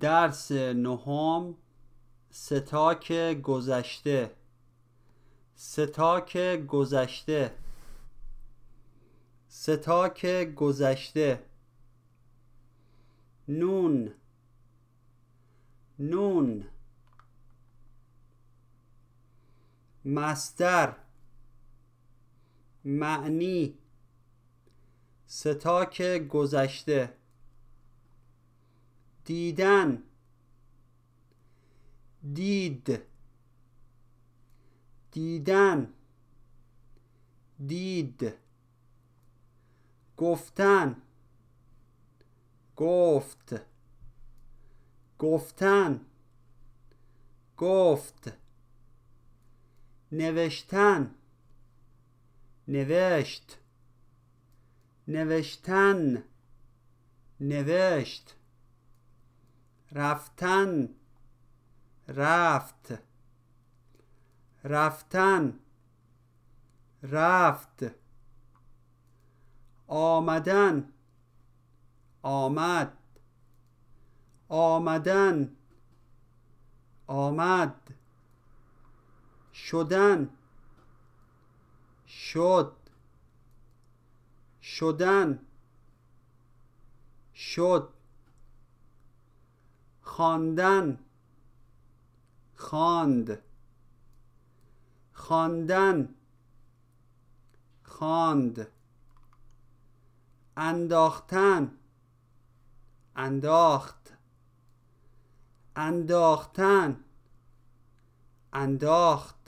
درس نهم، ستاک گذشته. ستاک گذشته. ستاک گذشته. نون. نون. مصدر. معنی. ستاک گذشته. دیدن. دید. دیدن. دید. گفتن. گفت. گفتن. گفت. نوشتن. نوشت. نوشتن. نوشت. رفتن. رفت. رفتن. رفت. آمدن. آمد. آمدن. آمد. شدن. شد. شدن. شد. خواندن. خواند. خواندن. خواند. انداختن. انداخت. انداختن. انداخت.